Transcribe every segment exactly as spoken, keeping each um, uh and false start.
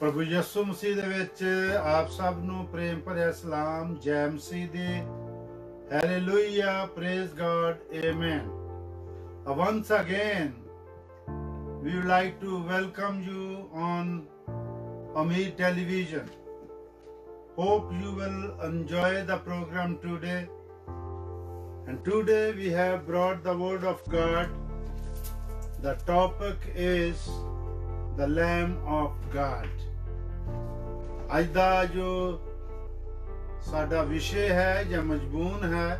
प्रभु यस्सु मसीह दे विच आप सब नू प्रेम भरिया सलाम। जय मसीह दी। Hallelujah, praise God, amen. Once again we would like to welcome you on Amir television. Hope you will enjoy the programme today. And today we have brought the word of God. The topic is the lamb of God. आज का जो साडा विषय है या मजमून है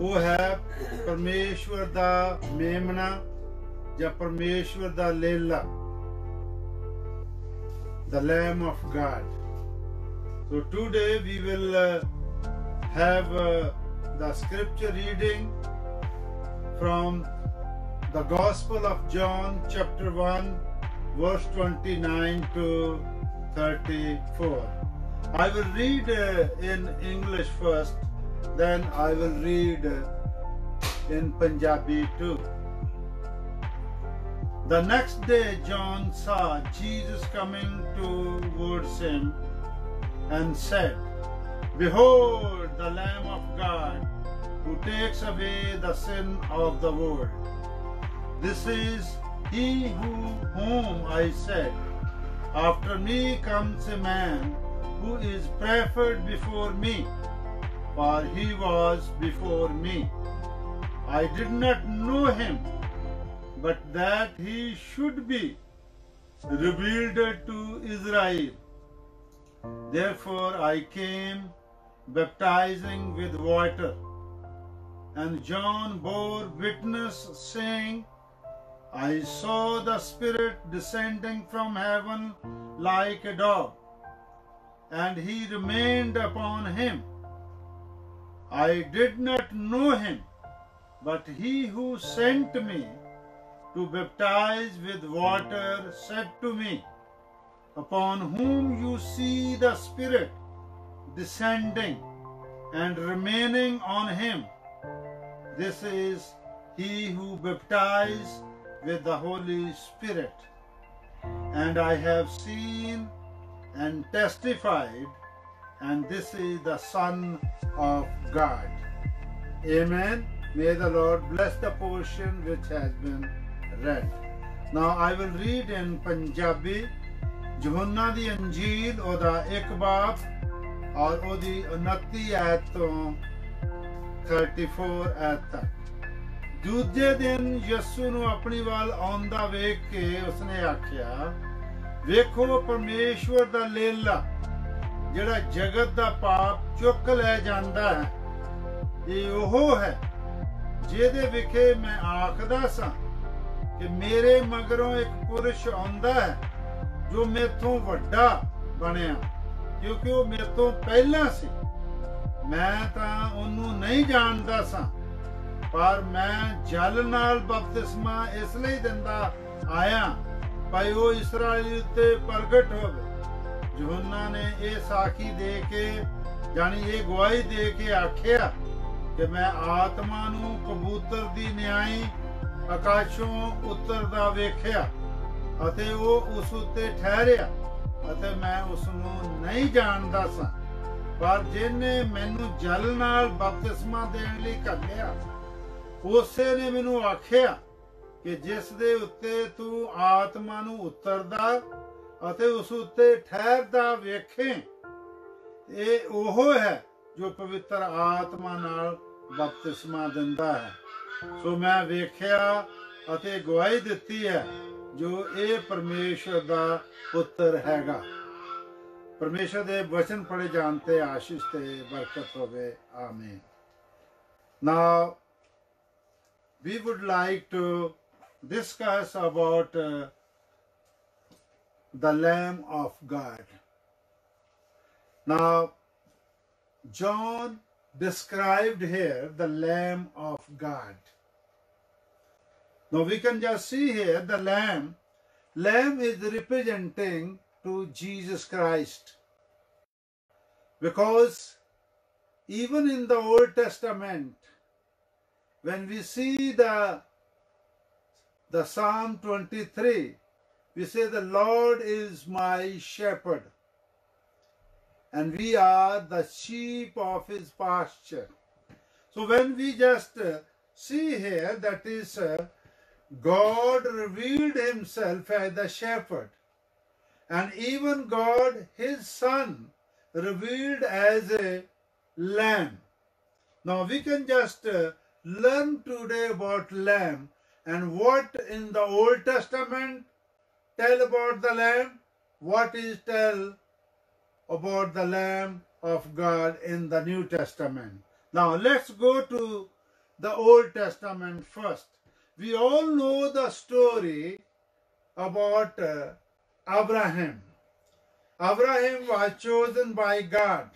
वो है परमेश्वर दा मेमना या परमेश्वर दा लेला, the lamb of God. So today we will have the scripture reading from the Gospel of John chapter one verse twenty-nine to thirty-four. I will read uh, in English first, then I will read uh, in Punjabi too. The next day John saw Jesus coming towards him and said, "Behold, the Lamb of God, who takes away the sin of the world. This is he who whom I said, after me comes a man who is preferred before me, for he was before me. I did not know him, but that he should be revealed to Israel. Therefore I came baptizing with water, and John bore witness, saying, I saw the Spirit descending from heaven like a dove, and he remained upon him. I did not know him, but he who sent me to baptize with water said to me, upon whom you see the Spirit descending and remaining on him, this is he who baptizes with the Holy Spirit. And I have seen and testified, and this is the Son of God." Amen. May the Lord bless the portion which has been read. Now I will read in Punjabi. Yohanna di Anjeel oda ek baab aur odi उनतीस ayat to चौंतीस ayat tak। दूजे दिन यस्सु नू अपनी वाल आंदा वेख के उसने आख्या, वेखो परमेश्वर दा लेला जिहड़ा जगत दा पाप चुक लै जांदा है, ये ओह है जिहदे विखे मैं आखदा सां कि मेरे मगरों एक पुरुष आंदा है जो मेथों वड्डा बणिया, क्योंकि वो मेथों पहला सी। मैं तां ओनू नहीं जाणदा सां, पर मैं जल नाल बपतिस्मा इसलिए दिंदा आया भाई वो इसराइल ते प्रगट होवे। यूहन्ना ने यह साखी दे के जानी ये गवाही दे के आख्या कि मैं आत्मा नू कबूतर दी न्याई आकाशों उतरदा वेख्या अते वो उस उत्ते ठहरिया अते मैं उसनू नहीं जानदा सां, पर जिन्ने मैनू जल नाल बपतिस्मा देण लई घल्लिया उसे ने मैनू आख्या कि जिस दे उत्ते तू आत्मा नू उतरदा अते उस उत्ते ठहरदा वेखें, ये ओह है जो पवित्र आत्मा नाल बपतिस्मा दिंदा है। सो मैं वेख्या अते गवाही दित्ती है जो ये परमेश्वर दा पुत्र हैगा। परमेश्वर दे वचन पढ़े जानते आशीष ते बरकत होवे। आमीन। Now we would like to discuss about uh, the Lamb of God. Now John described here the Lamb of God. Now we can just see here the lamb lamb is representing to Jesus Christ, because even in the Old Testament, when we see the the Psalm twenty-three, We say the Lord is my shepherd, and we are the sheep of his pasture. So when we just uh, see here, that is, uh, God revealed himself as the shepherd, and even God, his son, revealed as a lamb. Now we can just uh, learn today about lamb, and what in the Old Testament tell about the lamb, what is tell about the Lamb of God in the New Testament. Now let's go to the Old Testament first. We all know the story about uh, Abraham. Abraham was chosen by God.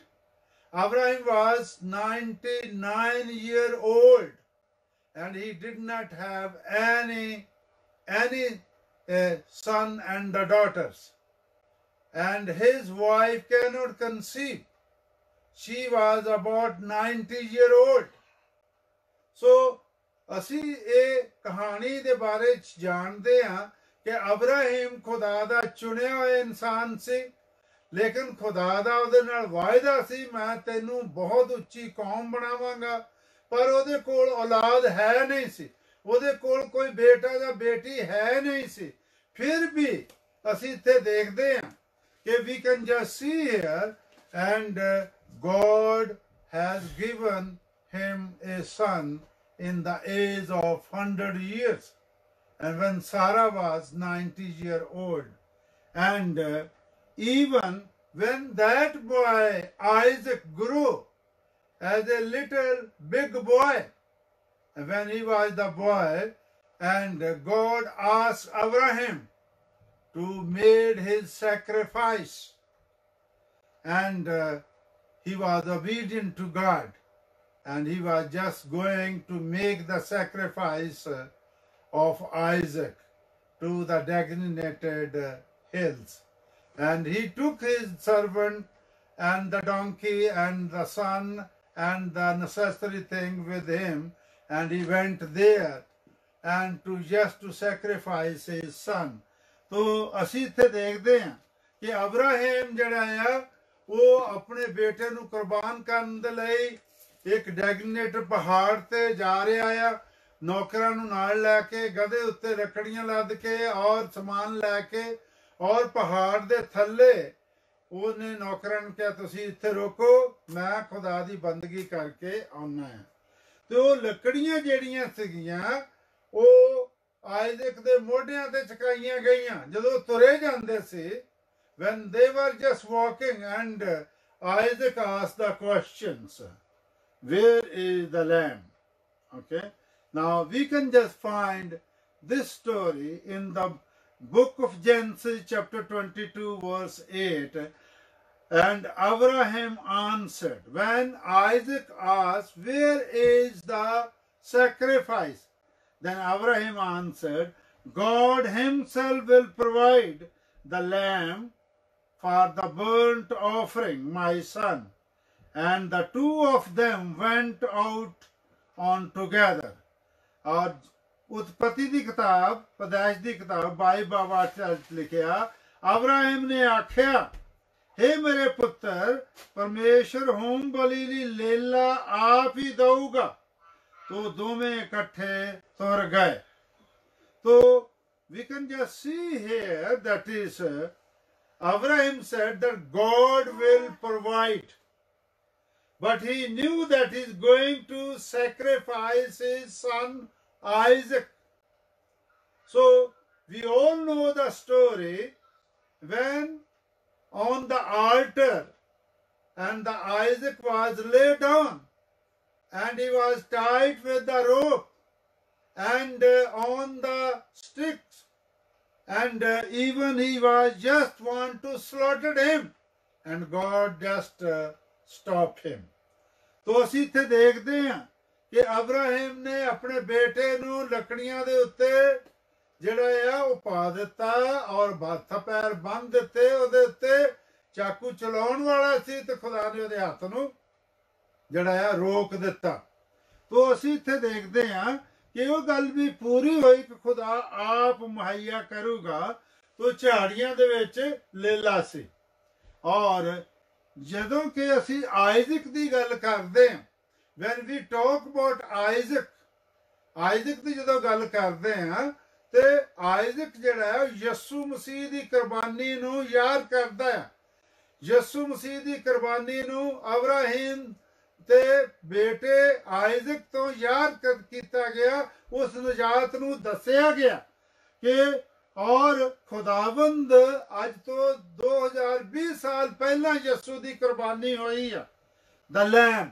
Abraham was ninety-nine years old, and he did not have any any uh, son and the daughters. And his wife cannot conceive. She was about ninety years old. So, ਅਸੀਂ ਇਹ ਕਹਾਣੀ ਦੇ ਬਾਰੇ ਜਾਣਦੇ ਹਾਂ कि ਅਬਰਾਹਿਮ खुदा ਦਾ ਚੁਣਿਆ ਹੋਇਆ इंसान ਸੀ, लेकिन खुदा ਦਾ ਉਹਦੇ ਨਾਲ ਵਾਅਦਾ ਸੀ, मैं ਤੈਨੂੰ बहुत ਉੱਚੀ ਕੌਮ ਬਣਾਵਾਂਗਾ। पर ਉਹਦੇ ਕੋਲ ਔਲਾਦ ਹੈ ਨਹੀਂ ਸੀ, ਉਹਦੇ ਕੋਲ ਕੋਈ बेटा ਜਾਂ बेटी ਹੈ ਨਹੀਂ ਸੀ। फिर भी ਅਸੀਂ ਇੱਥੇ ਦੇਖਦੇ ਹਾਂ कि we can just see here, and uh, God has given him a son in the age of one hundred years, and when Sarah was ninety years old, and uh, even when that boy Isaac grew as a little big boy, when he was the boy, and uh, God asked Abraham to made his sacrifice, and uh, he was obedient to God, and he was just going to make the sacrifice uh, of Isaac to the designated uh, hills, and he took his servant and the donkey and the son and the necessary thing with him, and he went there and to just to sacrifice his son. तो असी इत्थे देखते हैं कि अब्राहिम जड़ा है वो अपने बेटे नू कुर्बान करने दे लई एक डेग्नेटर पहाड़ ते जा रहा है, नौकरां नू नाल लैके गधे उत्ते रखड़ियां लद के और समान लैके और पहाड़ दे थल्ले उसने नौकरां नू कहा तुसीं इत्थे रोको, मैं खुदा दी बंदगी करके आउणा है। तो लकड़ियां जड़ियां सीगियां वो आइज़क दे मोढ़ियां ते चकाइयां गईयां जदों तुरे जांदे सी। when they were just walking, and Isaac asked the questions, where is the lamb? Okay, now we can just find this story in the book of Genesis chapter twenty-two verse eight. And Abraham answered, when Isaac asked, where is the sacrifice? Then Abraham answered, God himself will provide the lamb for the burnt offering, my son. And the two of them went out on together. और उत्पत्ति दी किताब, पदाइश दी किताब बाई बाबा church लिखिया, Abraham ने आख्या, हे मेरे पुत्र, परमेश्वर होम बलि ली लेला आप ही दऊगा। तो दो में इकट्ठे स्वर गए। तो we can just see here, that is, Abraham said that God will provide, but he knew that he is going to sacrifice his son Isaac. So we all know the story when on the altar, and the Isaac was laid down, and he was tied with the rope and uh, on the sticks, and uh, even he was just want to slaughter him, and God just uh, stopped him. तो असी इत्थे देखते हैं कि अब्राहिम ने अपने बेटे नू लकड़ियां दे उत्ते जिहड़ा है वो पा दिता और हथ पैर बन दिते, उहदे उत्ते चाकू चलाउण वाला सी ते खुदा ने उहदे हथ नू जड़ा है रोक दिता। तो असी इत्थे देखते हैं कि वो गल भी पूरी हुई कि खुदा आप मुहैया करूगा। तो झाड़ियां दे विच लेला सी। और जदों कि असी आइजक की गल करते हैं, when we talk about Isaac, Isaac की जदों गल करते हैं तो आइजक जिहड़ा है यसू मसीह की कुर्बानी नूं याद करता है। यसू मसीह की कुर्बानी नूं अब्राहिम ते बेटे आइजक तो याद किया गया, उस निजात नूं दस्या गया कि और खुदावंद अज तो दो हजार भी साल पहला यसू की कुर्बानी हुई है द लैम,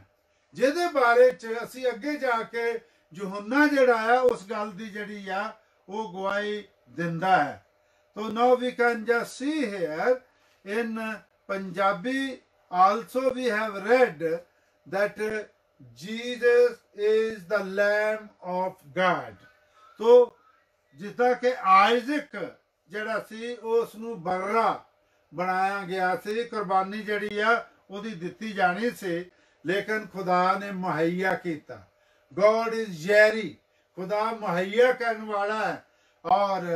जिहदे बारे च असी अगे जाके यूहन्ना जिहड़ा है उस गल दी जिहड़ी आ वो गवाही दिंदा है। तो now we can just see here in Punjabi also we have read that Jesus is the lamb of God. तो जिदा कि आइजक जड़ा सी उसनू बर्रा बनाया गया सी, कुर्बानी जड़ी आ उदी दिती जानी सी, लेकिन खुदा ने मुहैया किया। गॉड इज जैरी, खुदा मुहैया करने वाला है। और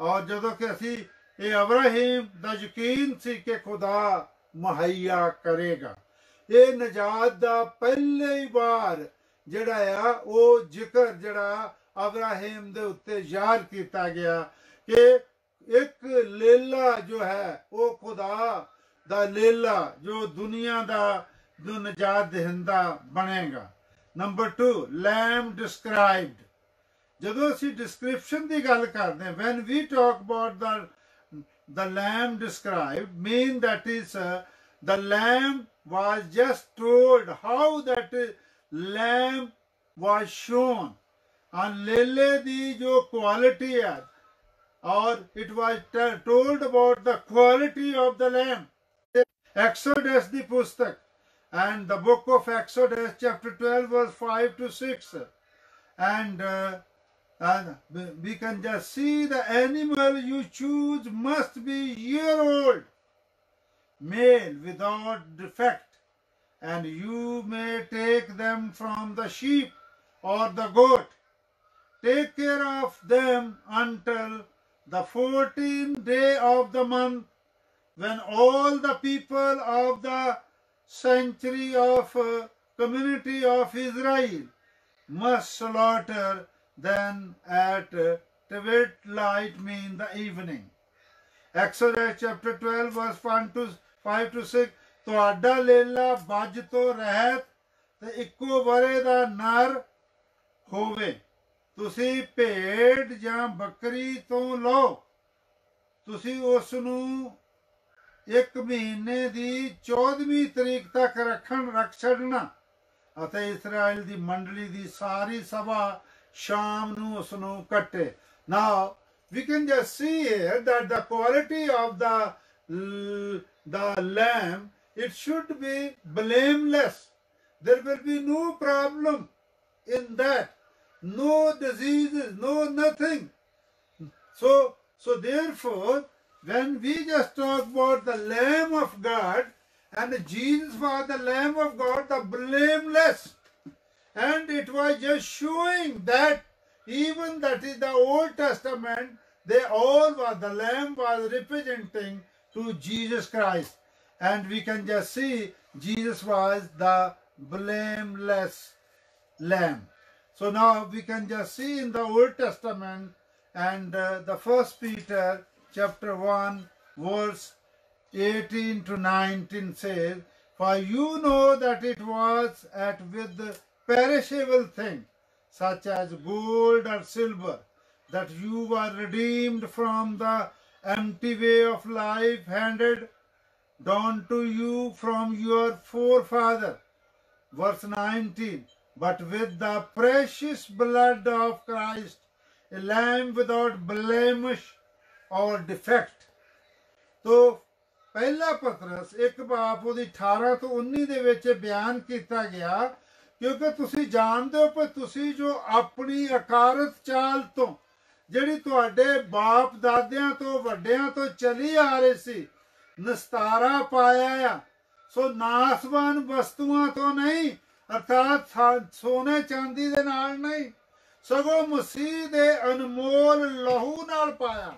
और जदों कि असी ये अब्राहिम दा यकीन सी कि खुदा मुहैया करेगा। ये निजात दा पहले ही बार जड़ा आ वो जिक्र जड़ा अब्राहिम दे उत्ते ज़ाहिर किया गया कि एक लेला जो है वो खुदा दा लेला जो दुनिया दा जो निजात दहिंदा बनेगा। Number two, lamb described. जदों असी डिस्क्रिप्शन की गल करते हैं, when we talk about the the lamb described mean that is the lamb was just told how that lamb was shown. लेले दी जो क्वालिटी है, और it was told about the quality of the lamb. Exodus दी पुस्तक and the book of Exodus chapter twelve verse five two six and we can just see the animal you choose must be year old male without defect and you may take them from the sheep or the goat. Take care of them until the fourteenth day of the month, when all the people of the sanctuary of uh, community of Israel must slaughter them at uh, Tevet light, mean the evening. Exodus chapter twelve verse one to five to six. Toada lela baj to rahat, te ikko vare da nar hove. तुसी भेड़ जां बकरी तो लो, तुसी उसनू एक महीने की चौदहवीं तरीक तक रखन रख छड़ना अते इसराइल दी मंडली दी सारी सभा शाम नू उसनू कटे। Now we can just see here that the quality of the the lamb it should be blameless. There will be no problem in that, no diseases, no nothing. So, so therefore, when we just talk about the Lamb of God and Jesus was the Lamb of God, the blameless, and it was just showing that even that is the Old Testament, they all were the Lamb was representing to Jesus Christ, and we can just see Jesus was the blameless Lamb. So now we can just see in the Old Testament and uh, the First Peter chapter one verse eighteen to nineteen says, "For you know that it was at with perishable thing, such as gold or silver, that you were redeemed from the empty way of life handed down to you from your forefather." Verse nineteen. But with the precious blood of Christ, a lamb without blemish or defect. तो पहला पत्रस एक बाप उदी अठारह तो उन्नीस दे विच बयान किया गया, क्योंकि तुसी जानते हो पर तुसी जो अपनी अकारत चाल तो जिहड़ी तुहाडे बाप दादियां तो वड्डियां तो चली आ रही सी नस्तारा पाया। सो नासवान वस्तुआं तो नहीं, अर्थात सोने चांदी दे नाल नहीं, सगों मसीह दे अनमोल लहू नाल पाया।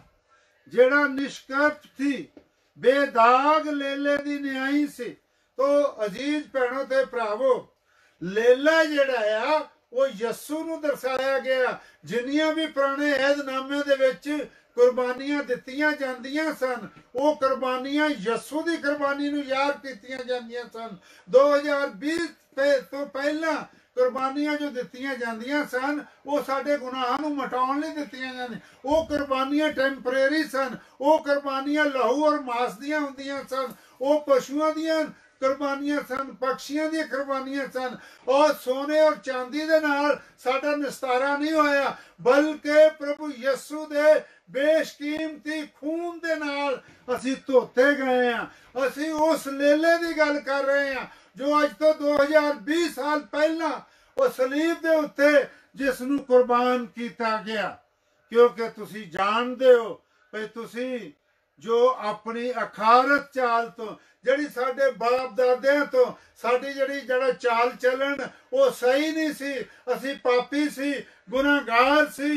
जेड़ा निष्कर्प थी बेदाग लेले दी न्याई सी। तो अजीज भैनों ते भरावो, लेला जेड़ा है वो यस्सू नूं दर्शाया गया। जिन्नियां भी पुराने ऐहद नामे दे विच कुर्बानियां दित्तियां जांदियां सन, वो कुर्बानियां यस्सू दी कुर्बानी नूं याद कीतियां जांदियां सन। दो हज़ार बीस तो पहला कुर्बानियां जो दित्तियां जांदियां सन वो साडे गुनाहां नूं मिटाउण लई दित्तियां जांदियां। वो कुर्बानियां टैंपरेरी सन, वो कुर्बानियां लहू और मांस दियां हुंदियां सन, वो पशुआं दियां कुर्बानियां सन, पक्षियां दियां कुर्बानियां सन। और सोने और चांदी दे नाल साडा निस्तारा नहीं होया, बल्कि प्रभु यस्सू दे बेशकीमती खून दे नाल असीं धोते गए हां। असीं उस लेले दी गल कर रहे हां जो अज तो दो हजार बीस साल पहला वो सलीब दे उत्ते जिसनूं कुर्बान किया गया। क्योंकि तुसी जानते हो भाई तुसी जो अपनी अखारत चाल तो जिहड़ी साडे बाप दादियां तो साडी जिहड़ी जिहड़ा चाल चलन वो सही नहीं सी, असी पापी सी, गुनाहगार सी।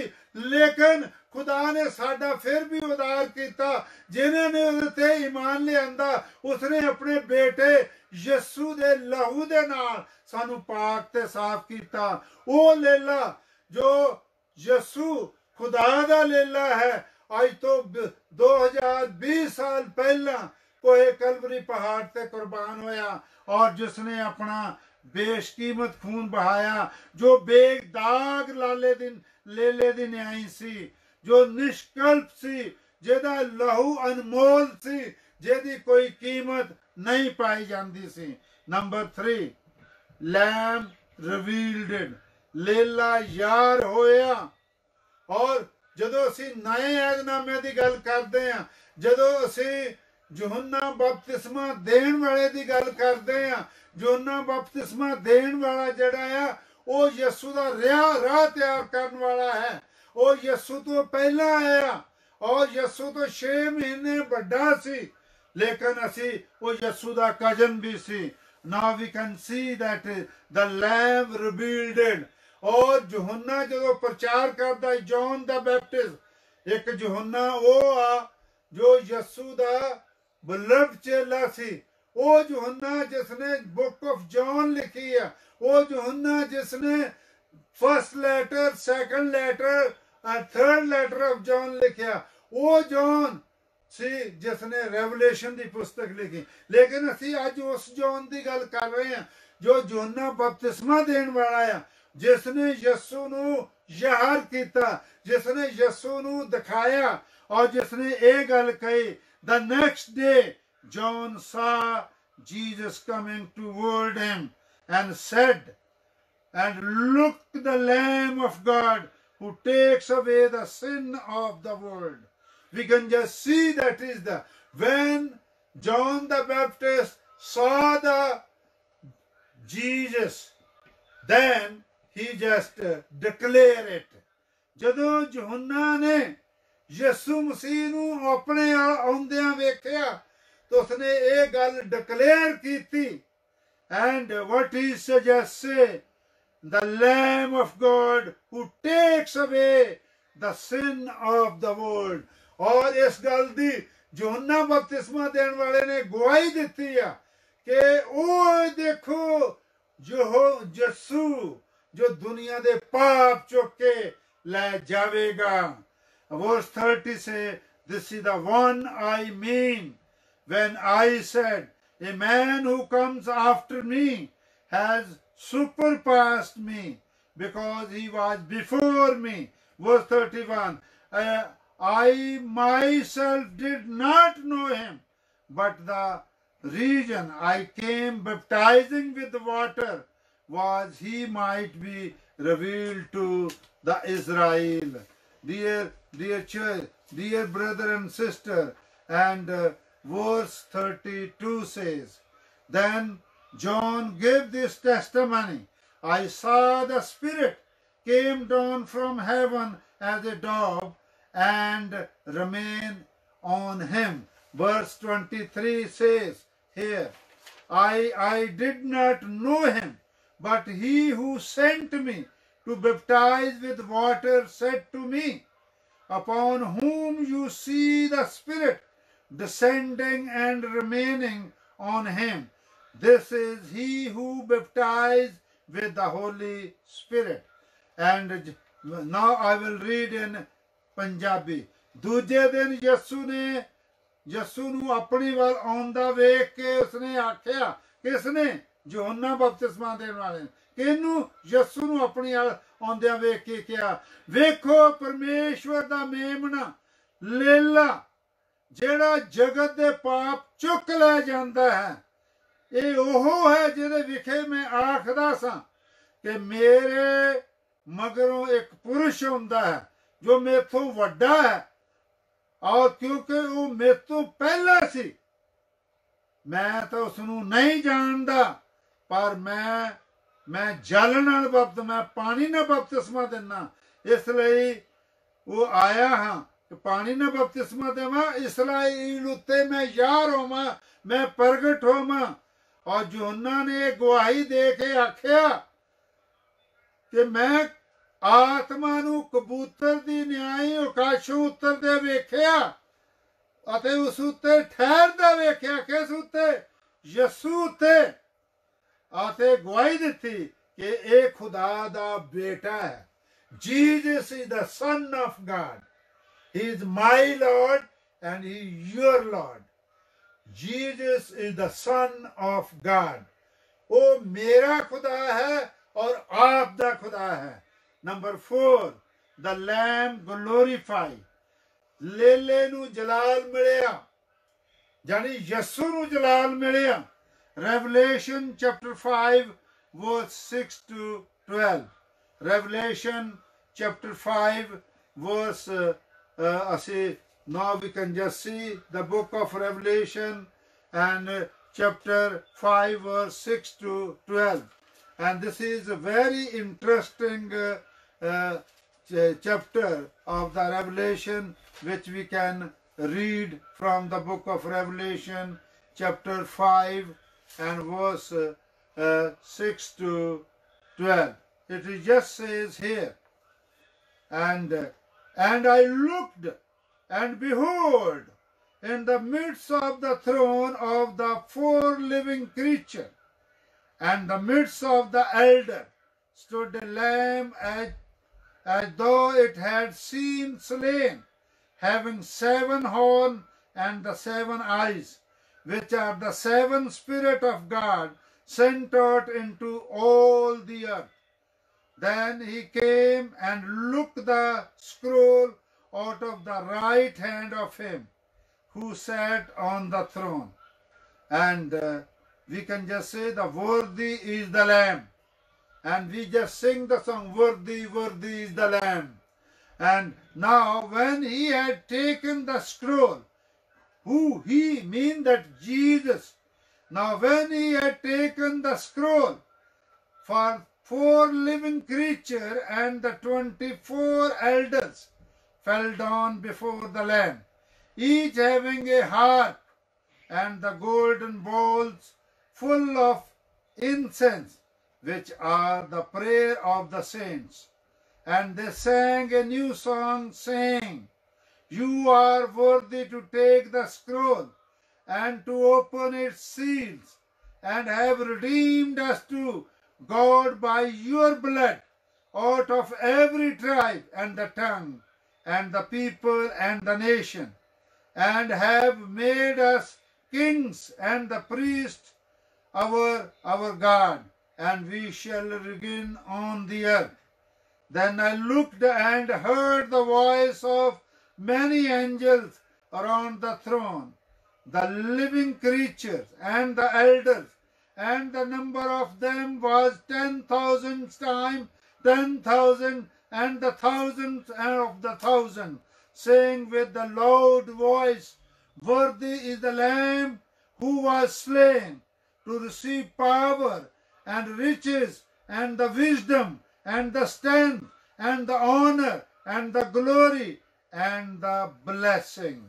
लेकिन खुदा ने साडा फिर भी उद्धार किया। जिन्होंने उसते ईमान लिआंदा उसने अपने बेटे यस्सू दे लहू दे नाल सानू पाक ते साफ किया। वो लेला जो यस्सू खुदा दा लेला है अज तो दो हजार बीस साल पहला कोहे कलवरी पहाड़ ते कुर्बान होया, और जिसने अपना बेशकीमत खून बहाया जो बेदाग लाले दिन लेले दी न्याई सी, जो निष्कल्प सी, जेदा लहू अनमोल सी, जेदी कोई कीमत नहीं पाई जाती सी। नंबर थ्री, लैम रिवील्ड, लेला यार होया। और जदों असीं नए ऐहदनामे दी गल करदे हां, जदों असीं यूहन्ना बपतिस्मा देण वाले दी गल करदे हां, यूहन्ना बपतिस्मा देण वाला जिहड़ा है वो यस्सू दा राह राह तैयार करने वाला है। वो यस्सू तो पहला आया और यस्सू तो छे महीने बड़ा सी, लेकिन असी वो यस्सू दा कजन भी सी। Now we can see that the lamb revealed. और यूहन्ना जो प्रचार करता जॉन द बैप्टिस्ट, एक यूहन्ना वो आ जो यस्सू दा बलव चेला सी। वो यूहन्ना जिसने बुक ऑफ जॉन लिखी है, वो यूहन्ना जिसने first letter, second letter, third letter of John लिखा, वो जॉन सी जिसने रेवलेशन की पुस्तक लिखी। लेकिन असी अज उस जॉन की गल कर रहे हैं जो यूहन्ना बपतिस्मा देने वाला है, जिसने यस्सू नू जाहिर किया, जिसने यस्सू नू दिखाया, और जिसने ये गल कही, the next day John saw Jesus coming toward him and said and look the lamb of God who takes away the sin of the world. We can just see that is the when John the Baptist saw the Jesus, then he just declared it. Jadon Yohanna ne Yesu Masih nu apne aundiyan vekhya, to usne eh gal declare kiti. And what he suggests say, the Lamb of God who takes away the sin of the world. और इस गल दी यूहन्ना बपतिस्मा देने वाले ने गवाही दी है कि ओ देखो जो यस्सू जो दुनिया दे पाप चुक के ले जावेगा। वर्स थर्टी से this is the one I mean when I said a man who comes after me has surpassed me because he was before me. Verse thirty-one, uh, I myself did not know him, but the reason I came baptizing with water was he might be revealed to the Israel. Dear, dear church, dear brother and sister, and uh, verse thirty-two says, then John gave this testimony, I saw the Spirit came down from heaven as a dove and remained on him. Verse twenty-three says here, I, I did not know him, but he who sent me to baptize with water said to me, upon whom you see the Spirit descending and remaining on him. This is he who baptized with the Holy Spirit. And now I will read in Punjabi. दूजे दिन यसू ने यसू नू अपनी वाल आंदा वेख के उसने आख्या, किसने? यूहन्ना बपतिस्मा देने वाले ने। किनू? यसू नू अपनी वाल आंदा वेख के क्या? वेखो परमेश्वर दा मेमना लेला जेड़ा जगत दे पाप चुक ले जांदा है। ये ओहो है जेदे विखे मैं आखदा सा कि मेरे मगरों एक पुरुष आंदा है जो मेथों वड्डा है और क्योंकि वो मेथों पहला सी, मैं तो उसनू नहीं जानदा, पर मैं मैं जल नाल बपतिस्मा, मैं पानी नाल बपतिस्मा देना, इसलिए वो आया हाँ कि पानी नाल बपतिस्मा देवा, इसराइल उत्ते मैं यार होवां, मैं प्रगट होवां। और यूहन्ना ने गवाही दे के आख्या कि मैं आत्मा नू कबूतर दी न्याई आकाशों उतरदे वेख्या अते उस उत्ते ठहरदा वेख्या, किस उत्ते? यसू उत्ते। अते गवाही दित्ती कि यह खुदा दा बेटा है। Jesus is the son of God, he is my Lord and he your Lord. Jesus is the son of God, वो मेरा खुदा है और आप दा खुदा है। Number four, the lamb glorify, लेले नू जलाल मिलिया, यानी यसू नू जलाल मिलिया। Revelation chapter five verse six to twelve, Revelation chapter five verse असी now we can just see the book of Revelation and chapter five verse six to twelve. And this is a very interesting Uh, chapter of the Revelation which we can read from the book of Revelation chapter five and verse uh, uh, six to twelve. It just says here, and uh, and I looked, and behold, in the midst of the throne of the four living creatures, and the midst of the elder stood a lamb as as though it had seen slain, having seven horns and the seven eyes, which are the seven Spirit of God, sent out into all the earth. Then he came and looked the scroll out of the right hand of him who sat on the throne. And uh, we can just say, the worthy is the Lamb. And we just sing the song, worthy, worthy is the Lamb. And now when he had taken the scroll, who he mean that Jesus. Now when he had taken the scroll, for four living creatures and the twenty-four elders fell down before the Lamb, each having a harp and the golden bowls full of incense, which are the prayer of the saints. And they sang a new song, saying, You are worthy to take the scroll and to open its seals, and have redeemed us to God by your blood out of every tribe and the tongue and the people and the nation, and have made us kings and the priests our, our God, and we shall reign on the earth. Then I looked and heard the voice of many angels around the throne, the living creatures and the elders, and the number of them was ten thousand times ten thousand and the thousands of the thousand, saying with a loud voice, Worthy is the Lamb who was slain to receive power and riches and the wisdom and the strength and the honor and the glory and the blessing.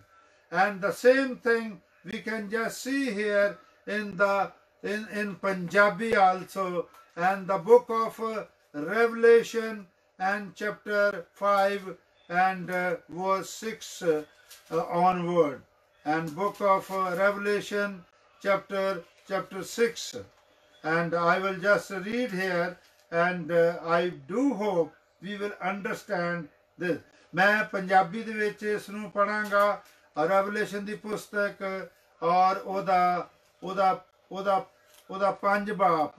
And the same thing we can just see here in the in in Punjabi also, and the book of uh, Revelation and chapter five and uh, verse six uh, uh, onward, and book of uh, Revelation chapter chapter six. And I will just read here, and uh, I do hope we will understand this. मैं पंजाबी दे विच इस नू पढ़ांगा, revelation दी पुस्तक और ओदा ओदा ओदा ओदा पंज बाप,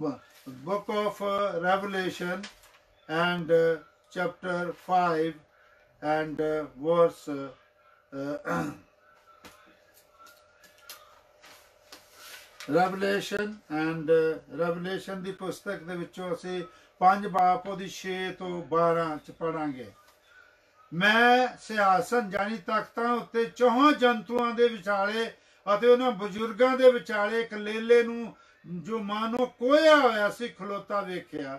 book of Revelation and chapter five and verse Revelation and Revelation दी पुस्तक दे विचों असीं पंज बाप ओदी छे तो बारह च पढ़ांगे। मैं सियासन जानी ताकतां उत्ते चौहां जंतुआं दे विचाले अते उन्हां बजुर्गां दे विचाले इक लेले नूं जो मानो कोया होया सी खलोता वेखिया,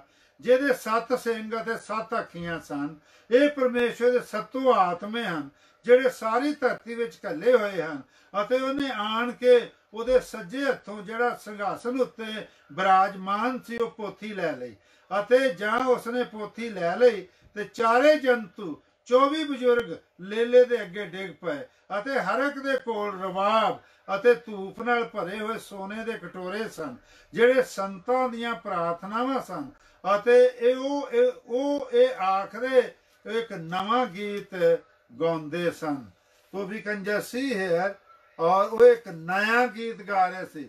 जिहदे सत्त सिंग अते सत्त अखियां सन। इह परमेशर दे सत्तो आत्मे हन जिहड़े सारी धरती विच घल्ले होए हन, अते उहने आण के उहदे सज्जे हत्थों जिहड़ा संघासन उत्ते विराजमान सी उह पोथी लै लई, अते जां उसने पोथी लै लई ते चारे जंतु चौबी बजुर्ग लेले दे अगे डिग पए, अते हरक दे कोल रबाब अते धूप नाल भरे हुए सोने दे कटोरे सन, जिहड़े संतां दीआं प्रार्थनावां सन। अते ओ आखदे एक नवा गीत गाउंदे सन। तो भी कंजसी है और वो एक नया गीत गा रहे सी,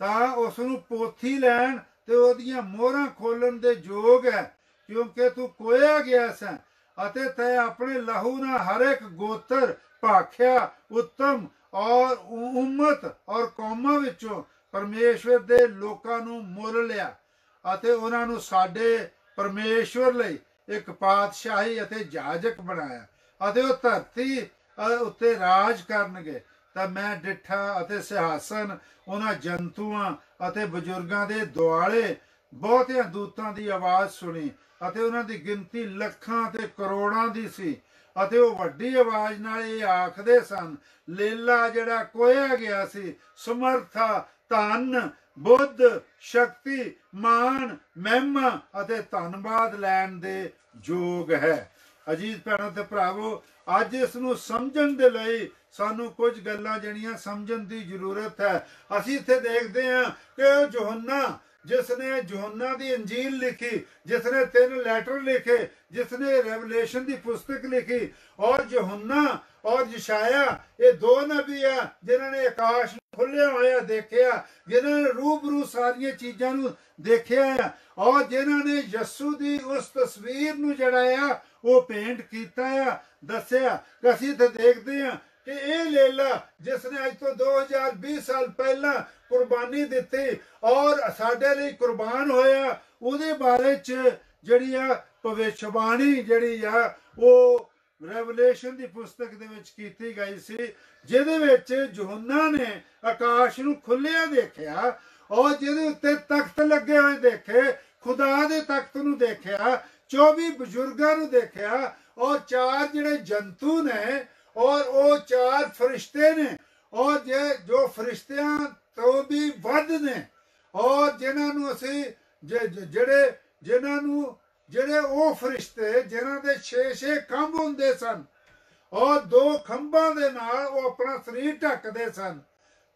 तां उस नूं पोथी लैण ते ओहदीआं मोहरां खोलण दे योग है, क्योंकि तू कोया गया सन अते तै अपने लहू ना हर एक गोत्र भाख्या उत्तम और उम्मत और कौमां विचों परमेश्वर दे लोकां नूं मोल लिया, अते उहनां नूं साडे परमेश्वर लई एक पातशाही अते जाजक बनाया, अते उह धरती उत्ते राज करनगे। तां मैं डिठा अते सिहासन उहनां जंतुआं अते बजुर्गां दे दुआले बहुतिआं दूतां दी आवाज़ सुणी, अते उहनां दी गिनती लखां ते करोड़ां दी सी, अते वो वड्डी आवाज़ नाल इह आखदे सन, लेला जिहड़ा कोया गया सी समर्था धन बुद्ध शक्ति मान महिमा अते धन्नवाद लैण दे योग है। अजीज भैणो ते भरावो, अज इस नूं समझण दे लई सानू कुछ गल्लां जणियां समझण दी जरूरत है। असीं इत्थे देखदे हां कि जोहन्ना जिसने जोहन्ना दी इंजील लिखी, जिसने तीन लैटर लिखे, जिसने रेवलेशन दी पुस्तक लिखी, और जोहन्ना और यशाया ये दो नबी है जिन्होंने आकाश खुलिया होया देखिया, जिन्होंने रूबरू सारिया चीज़ां नूं देखिया है, और जिन्होंने यस्सू दी उस तस्वीर नूं जड़ा है वो पेंट किया है दस्या। असीं ते देखदे हां कि ये लेला जिसने अज तो दो हज़ार बीस साल पहला कुर्बानी दी और साडे लई कुर्बान होया, उहदे बारे च जिहड़ी आ भविष्यवाणी जिहड़ी आ वो रेवलेशन दी पुस्तक दे विच कीती गई सी, जिहदे विच जोहन्ना ने आकाश नूं खुलिया देखिया और जिहदे उत्ते तख्त लगे होए देखे, खुदा दे तख्त नूं देखिया, चौबी बजुर्गां नूं देखिया, और चार जिहड़े जंतु ने और वो चार फरिश्ते ने और जे जो फरिश्तियां तो भी वध ने, और जिन्होंने असी जड़े जिन्होंने जड़े वो फरिश्ते जिन्हों के छे छे खंभ होंदे सन और दो खंभां दे नाल वो अपना शरीर ढकते सन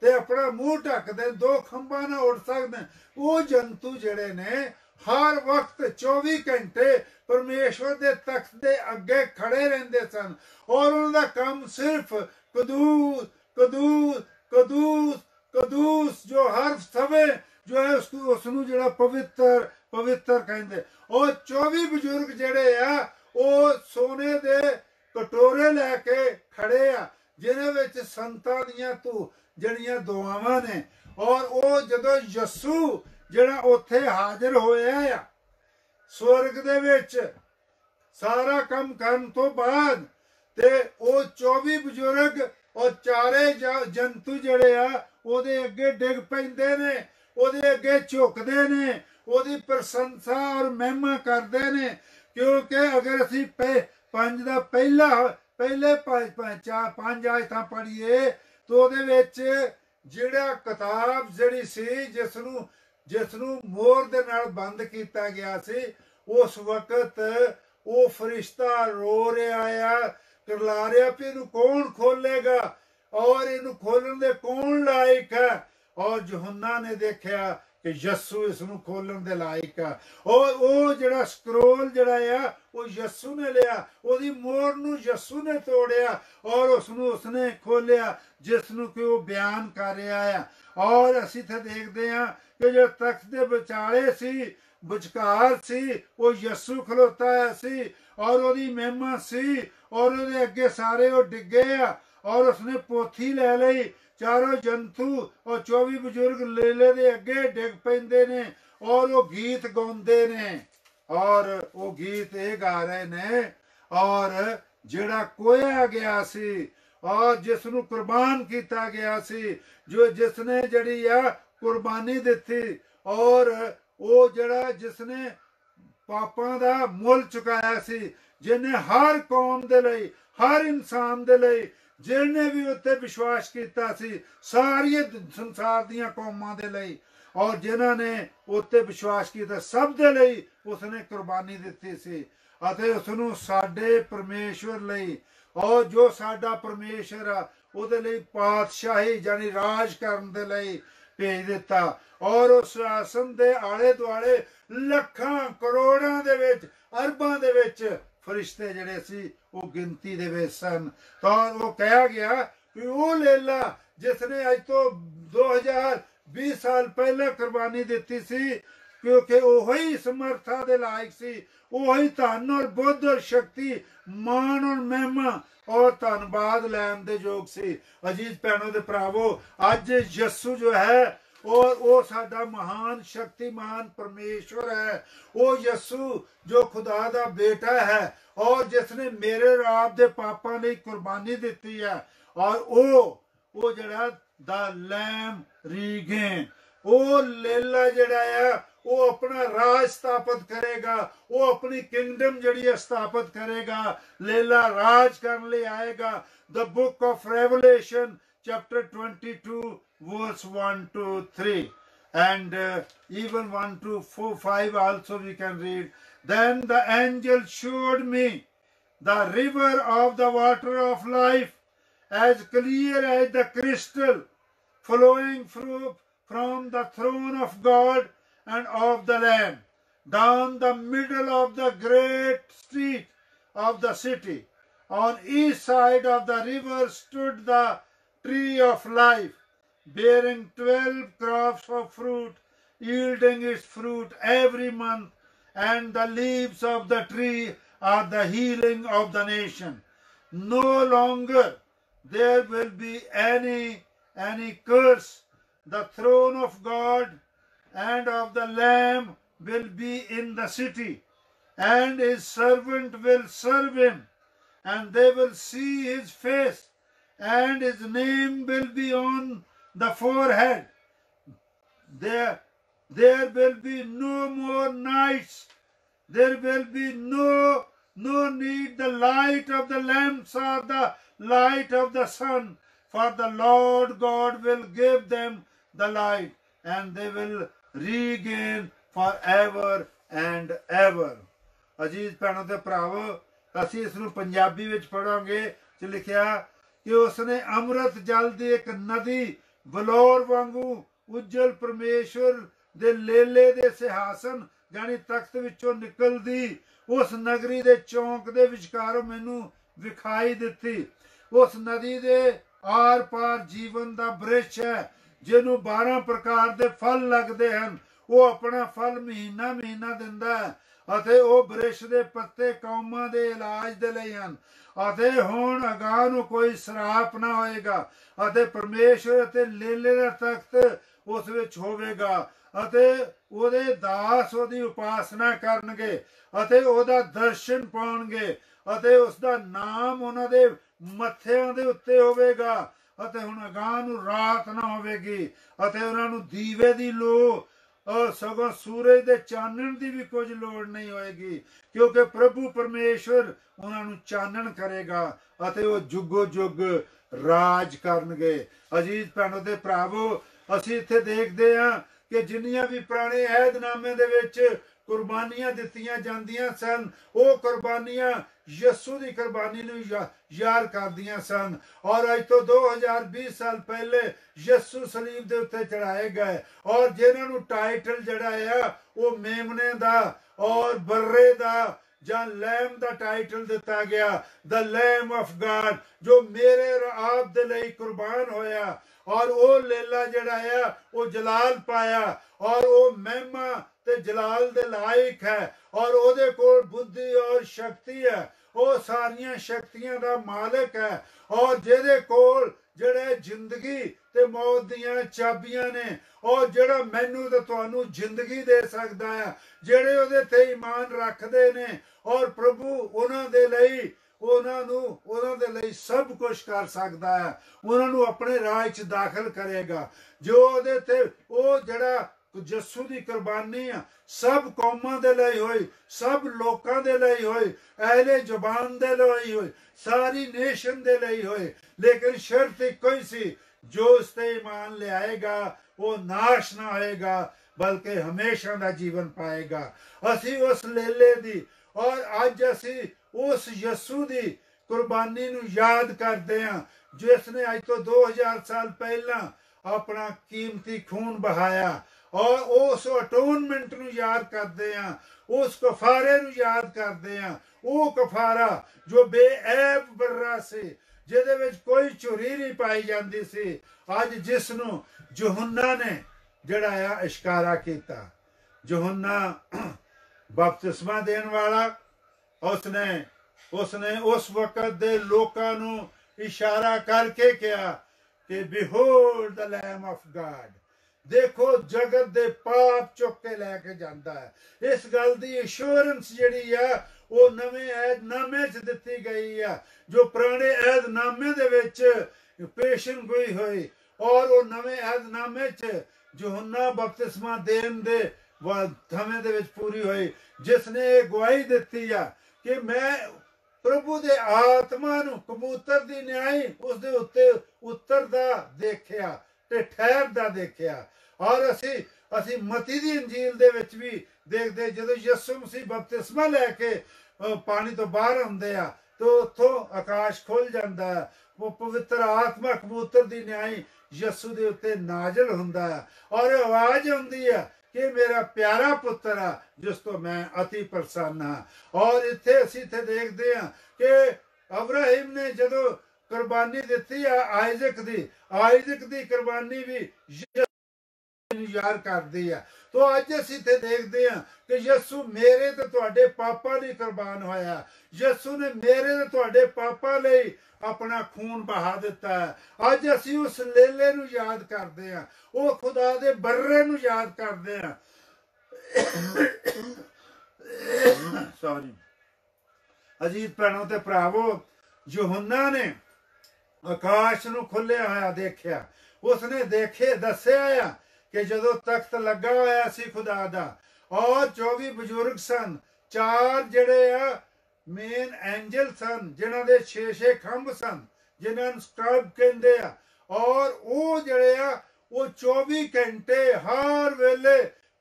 ते अपना मूँह ढकते, दो खंभां ना उड़ सकदे। वो जंतु जड़े ने हर वक्त चौबी घंटे परमेश्वर के तख्त के अगे खड़े रहते सन, और उनका काम सिर्फ कदूस कदूस कदूस कदूस जो हर समय जो है उसको उसनू जो पवित्र पवित्र कहते। और चौबी बजुर्ग जड़े आ वो सोने दे कटोरे लैके खड़े आ, जिन्हां विच संतां दीआं तू जड़ियां दुआवां ने, और वो जदों यस्सू जिहड़ा उत्थे हाजिर होया स्वर्ग दे विच सारा काम करन तो बाद ते ओ चौबी बजुर्ग और चारे जंतु जिहड़े आ ओहदे अगे डिग पैंदे ने, ओहदे अगे झुकदे ने, ओहदी प्रशंसा और महिमा करदे ने, क्योंकि अगर असीं पंज दा पहला पहले पंज आयतां पढ़ीए तो ओहदे विच जिहड़ा किताब जिहड़ी सी जिसनूं जिसनूं मोर दे नाल बंद किया गया सी, उस वक्त वो फरिश्ता रो रहा ला रहा भी इनू कौन खोलेगा और इनू खोलने दे कौन लायक है। और यूहन्ना ने देखा कि यस्सू इस खोलन के लायक है और वो जड़ा स्क्रोल जड़ा है वो यस्सू ने लिया, उसकी मोड़ नू यस्सू ने तोड़िया और उसनू उसने खोलिया जिसनू कि वो बयान कर रहा है। और असी तो देखते हाँ कि जो तख्त के विचाले सी विचकार सी वो यस्सू खलोता है सी और वो महिमा सी और वो अगे सारे वो डिगे आ और उसने पोथी ले ली, चारों जंतु और चौबी बुजुर्ग लेले दे अगे डिग पैंदे ने और वो गीत गाउंदे ने और वो गीत ये गा रहे ने और जिहड़ा खोया गया सी और जिसनू कुर्बान किया गया सी जो जिसने जड़ी आ कुर्बानी दिती और वो जिहड़ा जिसने पापां दा मुल चुकाया सी, जिन्हें हर कौम दे लई हर इंसान दे लई जिन्हें भी उत्ते विश्वास किया सारे संसार दियां कौमां दे लई और जिन्हां ने उत्ते विश्वास किया सब दे लई उसने कुर्बानी दिती सी अते उसनू साडे परमेश्वर लई और जो साडा परमेश्वर आ उहदे लई पातशाही यानी राज करन दे लई भेज दिता और उस आसन के आले दुआले लखां करोड़ां दे विच अरबां दे विच फरिश्ते जड़े सी वो गिनती दे विच सन। तो वो कहा गया कि वो लेला जिसने अज तो दो हजार भी साल पहले कुर्बानी दी सी क्योंकि वही समर्था के लायक सी, वही धन और बुद्ध और शक्ति मान और महिमा और धनबाद लैन के योग सी। अजीज भैनों दे भरावो अज यस्सू जो है और वो साडा महान शक्तिमान परमेश्वर है, वो यस्सू जो खुदा दा बेटा है और जिसने मेरे राब दे पापां लई कुर्बानी दिती है और वो वो जड़ा दा लैम रीगें वो लेला जड़ा है वो अपना राज स्थापित करेगा, वो अपनी किंगडम जड़ी है स्थापित करेगा। लेला राज करने लिए आएगा। The book of Revelation chapter बाईस verse one to three and uh, even one to four, five also we can read. Then the angel showed me the river of the water of life as clear as the crystal flowing through from the throne of God and of the Lamb down the middle of the great street of the city. On each side of the river stood the tree of life, bearing twelve crops of fruit, yielding its fruit every month, and the leaves of the tree are the healing of the nation. No longer there will be any any curse. The throne of God and of the Lamb will be in the city, and his servant will serve him, and they will see his face, and his name will be on the forehead. There, there will be no more nights. There will be no, no need. The light of the lamps or the light of the sun, for the Lord God will give them the light, and they will regain forever and ever. अजीज भैनों ते भरावो असीं इस नूं पंजाबी विच पढ़ांगे ते लिखिया कि उसने अमृत जल दी एक नदी बलौर वांगू उज्जल परमेश्वर दे लेले दे सिहासन यानी तख्त विचों निकलदी उस नगरी दे चौंक दे विचकार मैनूं विखाई दिती। उस नदी दे आर पार जीवन दा वृक्ष है जिन्हों बारह प्रकार के फल लगते हैं, वो अपना फल महीना महीना दिता है अते वो वृक्ष के पत्ते कौमां के इलाज के लिए हैं अते हुण अगाह नूं कोई सराप ना होएगा अते परमेश्वर अते लेले दा तख्त उस विच होवेगा अते ओदे दास ओदी उपासना करनगे अते ओदा दर्शन पाउणगे अते उसदा नाम उहनां दे मत्थिआं दे उत्ते होवेगा अते हुण अगाह नूं रात ना होवेगी अते उहनां नूं दीवे दी लोड़ और सगों सूरज के चानण की भी कुछ लोड़ नहीं होएगी क्योंकि प्रभु परमेश्वर उहनां नूं चानण करेगा अते वो जुगो जुग राज करनगे। अजीज भैनों ते भरावो असीं इत्थे देखदे हां कि जिन्नियां भी पुराने ऐहदनामे दे विच कुर्बानियां दित्तियां जांदियां सन। वो कुर्बानियां यसू की कुर्बानी नूं यार करदियां सन। और अज तो दो हज़ार बीस साल पहले यसू सलीब दे उत्ते चढ़ाए गए और जिन्हां नूं टाइटल जिहड़ा है वो मेमने दा और बर्रे दा जां लैम दा टाइटल दिता गया, द लैम ऑफ गॉड, जो मेरे आप दे लई कुर्बान होया। और वो लेला जिहड़ा है वो जलाल पाया और वो महिमा ते जलाल दे लायक है और ओदे कोल बुद्धि और शक्ति है। वो सारियां शक्तियां दा मालिक है और जिहदे कोल जिहड़े जिंदगी ते मौत दियां चाबियां ने और जिहड़ा मैनू ते तुहानू जिंदगी दे सकदा है, जिहड़े ओदे ते ईमान रखदे ने। और प्रभु उन्हां दे लई उन्होंने उन्होंने लिए सब कुछ कर सकता है, उन्होंने अपने राज च दाखिल करेगा। जो उहदे वो जड़ा यस्सू की कुर्बानी है सब कौमां दे लई होई, सब लोकां दे लई होई, अहले जुबान दे लई होई, सारी नेशन दे लई होई। लेकिन शर्त इक्को ही सी, जो उस ते ईमान ले आएगा वो नाश ना होएगा बल्कि हमेशा का जीवन पाएगा। असी उस लेले दी और अज असी उस यसू की कुर्बानी नूं याद करते हैं जिसने अज तो दो हज़ार साल पहला अपना कीमती खून बहाया। और उस अटोनमेंट नूं याद करते हैं, उस कफारे नूं याद करते हैं, वो कफारा जो बेऐब बर्रा से, जिहदे विच कोई चोरी नहीं पाई जाती सी। अज जिसनूं यूहन्ना ने जिहड़ा आ इशकारा किया, यूहन्ना बपतिस्मा देण वाला, उसने उसने उस वक्त दे लोकां नूं इशारा करके कहा कि behold the lamb of God, देखो जगत दे पाप चुक के लैके जांदा है। इस गल दी इंश्योरेंस जिहड़ी आ वो नवें ऐदनामे च दित्ती गई आ, जो पुराने ऐदनामे दे विच पेशन गोई होई। और वो नवें ऐदनामे च यूहन्ना बपतिस्मा देण दे थमें दे विच पूरी होई, जिसने ये गवाही दित्ती आ कि मैं प्रभु दे आत्मा नूं कबूतर दी न्याई उस दे उत्ते उतरदा देखिया ते ठहरदा देखिया। और असी असी मती दी इंजील दे विच भी देखदे, जदों यीशु मसीह बपतिस्मा लैके पानी तो बाहर आउंदे आ तो उत्थों आकाश खुल जांदा है, वो पवित्र आत्मा कबूतर दी न्याई यीशु दे उत्ते नाज़िल हुंदा है और आवाज़ आउंदी है कि मेरा प्यारा पुत्र आ जिस तो मैं अति प्रसन्न हाँ। और इत्थे असीं इत्थे देखदे हां कि अब्राहिम ने जदों कुर्बानी दित्ती आ आइजक दी, आइजक दी कुर्बानी भी यार करदी आ। तो अज असीं इत्थे देखदे हां कि यस्सू मेरे ते तुहाडे पापां लई कुर्बान होया। यस्सू ने मेरे ते तुहाडे पापां लई अपना खून बहा दिता है। अज असी उस लेले नूं याद करते हैं, वो खुदा दे बर्रे नूं याद करते हैं। सॉरी अजीज भैनों ते भरावो, यूहन्ना ने आकाश नूं खुलिया होया देखिया, उसने देखे दस्या है कि जदों तख्त लगा होया सी खुदा दा और चौबी बजुर्ग सन, चार जड़े आ मेन एंजल सन जिन्हां दे छे छे खंभ सन जिन्हां नूं स्क्रब कहंदे आ। और वो जिहड़े आ वो चौबी घंटे हर वेले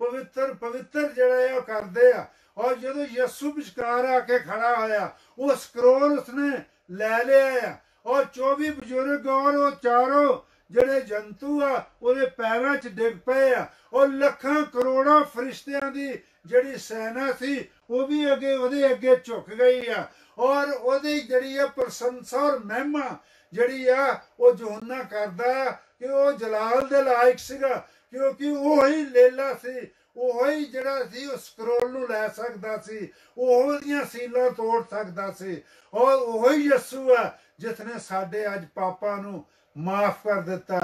पवित्र पवित्र जिहड़े आ करदे आ। और जदों यीशु विचकार आके खड़ा होया वो स्क्रोल उसने लै लिया और चौबी बजुर्ग और वो चारों जिहड़े जंतु आ उहदे पैरां च डिग पए आ। और लखां करोड़ां फरिश्तियां दी जिहड़ी सैना सी वो भी अगे उहदे अगे झुक गई आ। और उहदी जिहड़ी आ प्रशंसा और महिमा जिहड़ी आ वो यूहन्ना करदा है कि वो जलाल दे लायक सीगा, क्योंकि वही लेला सी, वही जिहड़ा सी उस स्क्रोल नूं लै सकदा सी, ओहदियां सीलां तोड़ सकदा सी। और वही यीशु आ जिसने साडे अज पापां नूं माफ कर दिता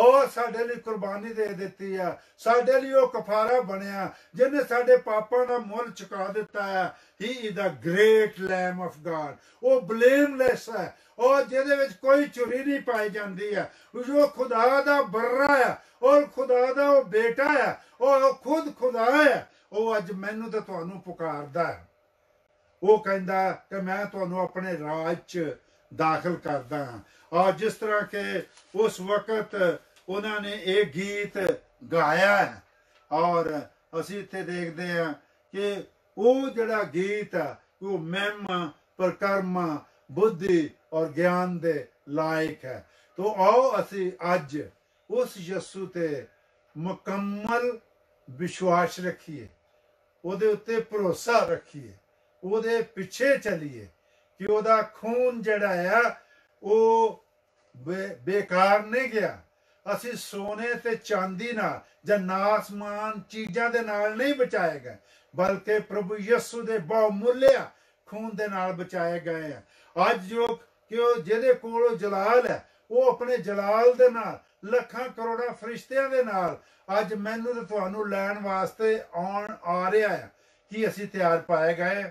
और साडे लई कुर्बानी दे दित्ती है। साडे लई वो कफारा बनया जिन्हें साडे पापां दा मुल चुका दिता है। He is the great lamb of God, वो ब्लेमलैस है और जिहदे विच कोई चुरी नहीं पाई जाती है। जो खुदा दा बर्रा है और खुदा दा वो बेटा है और खुद खुदा है, वो अज मैनू ते तुहानू पुकारदा है। वो कहंदा कि मैं तुहानू अपने राज च दाखिल करदा हां। और जिस तरह के उस वक्त उन्होंने एक गीत गाया है और असी इत्थे देखते हैं कि वो जड़ा गीत है वो महिमा परकर्मा बुद्धि और ज्ञान दे लायक है। तो आओ असी अज उस यसू ते मुकम्मल विश्वास रखिए, उहदे उत्ते भरोसा रखिए, उहदे पिछे चलिए कि उहदा खून जड़ा है वो बे, बेकार नहीं गया। असी सोने ते चांदी नाल जां नासमान चीज़ां दे नाल नहीं बचाए गए, बल्कि प्रभु यस्सु दे बहुमुल्य खून दे नाल बचाए गए हैं। अज जो कि जिहदे कोल जलाल है वो अपने जलाल दे नाल लखां करोड़ां फरिश्तियां दे नाल अज मैनूं ते तुहानूं लैण वास्ते आउण आ रिहा है कि असी तैयार पाए गए।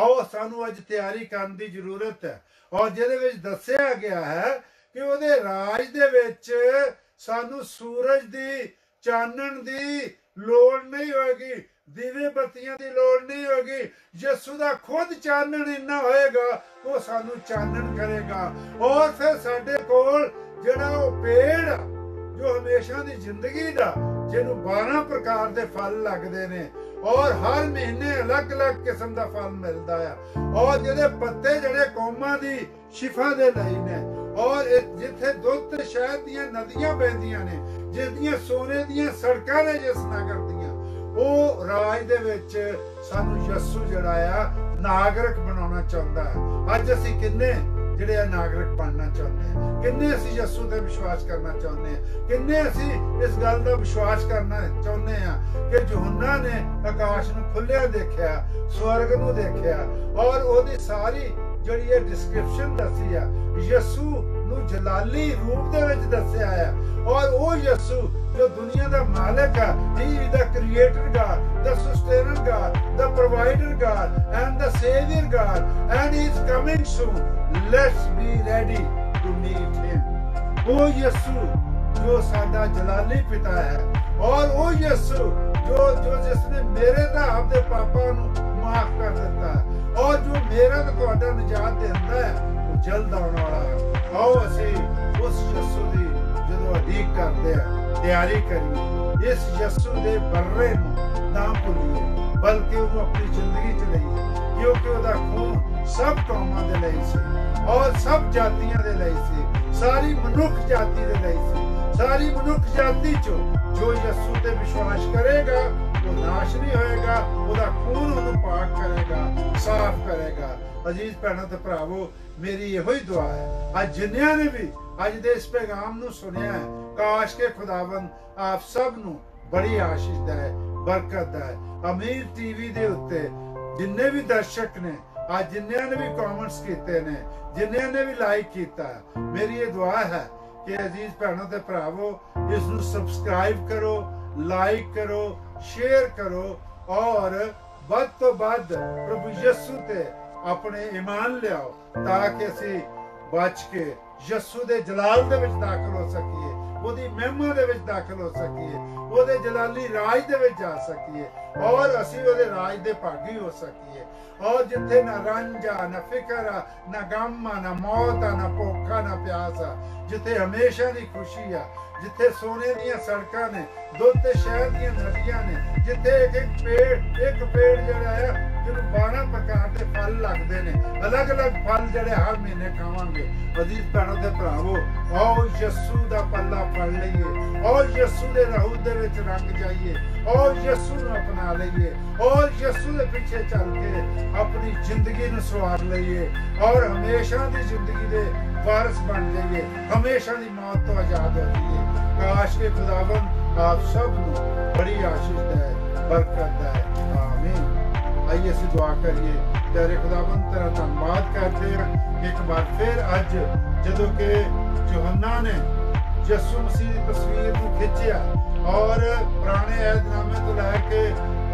आओ सानूं अज तैयारी करन दी जरूरत है, और जिहदे विच दस्सिया गया है कि उहदे राज दे विच सानू सूरज दी चानन दी लोड़ नहीं होगी, दीवे बत्तियां दी लोड़ नहीं होगी। यीशु दा खुद चानन इन्ना होएगा वो सानू चानन करेगा, और फिर साडे कोल जिहड़ा ओह पेड़ जो हमेशा दी जिंदगी दा जिहनूं बारह प्रकार दे फल लगदे ने और हर महीने अलग अलग किस्म दा फल मिलदा है, और जिहड़े पत्ते जिहड़े कौमां दी शिफा दे लई ने, और जिथे दुद्ध शहद दियां नदियां बहदियां ने, जिसदियां सोने दियां सड़कां ने जिस नगर दियां, ओह राज दे विच सानू यस्सु जिहड़ा आ नागरिक बनाउणा चाहुंदा है। अज असीं किन्ने जिहड़े नागरिक बनना चाहुंदे हैं, किन्ने असीं यस्सु ते विश्वास करना चाहुंदे हैं, किन्ने असीं इस गल दा विश्वास करना चाहुंदे हां कि यूहन्ना ने आकाश नूं खुल्लिया देखिया, स्वर्ग नूं देखिया, और ओहदी सारी जिहड़ी ये डिस्क्रिप्शन दसी है यस्सु जलाली रूप दे विच दस्या है। और वो यस्सु जो दुनिया दा मालिक है, he is the creator God, the sustainer God, the provider God and the saviour God, and he is coming soon. Let's be ready to meet him. वो यस्सु जो साडा जलाली पिता है, और वो यस्सु जो जो जिसने मेरे दा आपदे पापां नूं माफ कर दिता है, और जो मेरा ते तुहाडा निजात देंदा है जल्द आने वाला है। आओ असी उस यस्सु दी जो अधीक करते हैं तैयारी करिए, इस यस्सु दे बर्रे नूं ना भुलिए बल्कि वो अपनी जिंदगी च लईए, क्योंकि उहदा खून सब कौमां दे लई सी और सब जातियां दे लई सी, सारी मनुख जाति दे लई सी। सारी मनुख जाति चो जो यस्सु ते विश्वास करेगा वो नाश नहीं होएगा, उहदा खून उहनूं पाक करेगा, साफ करेगा। अजीज भैनों ते भरावो, मेरी यही दुआ है आज जिन्या ने भी आज दे इस पैगाम नू सुनिया है, काश के खुदावन आप सब नू बड़ी आशीष दे, बरकत दे। अमीर टीवी दे उत्ते जिन्ने भी दर्शक ने आज जिन्या ने भी कमेंट्स कीते ने, जिन्या ने भी लाइक कीता है, मेरी ये दुआ है कि अजीज भैनों ते भरावो इस नू सब्सक्राइब करो, लाइक करो, शेयर करो, और बद तो बद प्रभु यस्सु ते अपने ईमान लियाओ ताकि असी बच के यस्सु दे जलाल दे विच दाखिल हो सकिए, ओहदी महिमा दे विच दाखिल हो सकिए, ओहदे जलाली राज दे विच जा सकिए, और असी ओहदे राज दे भागी हो सकिए। और जिथे ना रंज आ, ना फिकर आ, ना गम आ, ना मौत आ, ना भुखा, ना प्यास आ, जिथे हमेशा दी खुशी आ, जिथे सोने दियां सड़कां ने, दुद्ध ते शहद दियां नदियां ने, जिथे एक एक पेड़ एक पेड़ जिहड़ा है जिहनूं बारह प्रकार दे फल लगदे ने, अलग अलग फल जिहड़े हर महीने खावांगे। अजीज भैणों ते भरावो, आओ यस्सु दा पल्ला फड़ लईए, और यस्सु दे राह दे विच रंग जाइए, और यस्सु नूं अपना लईए, और यस्सु दे पिछे चल के अपनी जिंदगी नूं सवार लईए, और हमेशा दी जिंदगी दे वारस बन जाइए, हमेशा दी मौत तो आजाद हो जाइए। काश के खुदावन आप सब नूं बड़ी आशीष दे, बरकत दे। आमीन। आइए असीं दुआ करिए। तेरे खुदावन तेरा धन्नवाद करते हैं एक बार फिर अज जदों के यूहन्ना ने यस्सु मसीह दी तस्वीर नूं खिंचिया और पुराने ऐहदनामे तो लैके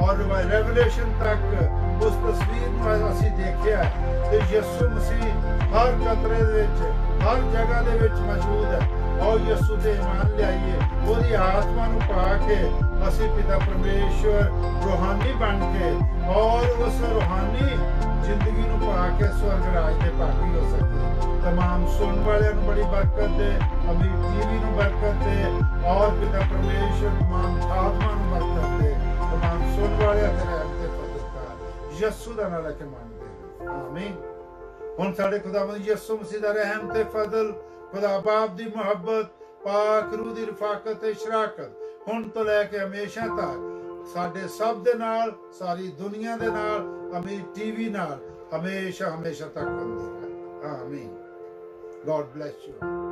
और रेवलेशन तक उस तस्वीर नूं असीं देखिया ते यस्सु मसीह हर कतरे दे विच हर जगह दे विच मौजूद है। और यस्सु ते ईमान लियाइए, ओहदी आत्मा नूं पा के असीं पिता परमेश्वर रूहानी बन के और उस रूहानी जिंदगी नूं पा के स्वर्ग राज दे भागी हो सके। तमाम सुन वालियां नूं बड़ी बरकत दे, अमीर टीवी नूं बरकत दे, और पिता परमेश्वर तमाम आत्मा नूं बरकत दे। तमाम सुन वालियां ते रहमत यसु दा नारा के मानते हैं। आमीन। हुण साडे खुदावंद यसु मसीह दा रहम ते फजल, खुदा बाप दी मोहब्बत, पाक रूह दी रफाकत ते शराकत हुण तो लैके हमेशा तक साडे सब दे नाल, सारी दुनिया दे नाल, अमीर टीवी नाल हमेशा हमेशा तक होंदी रहे। आमीन। God bless you.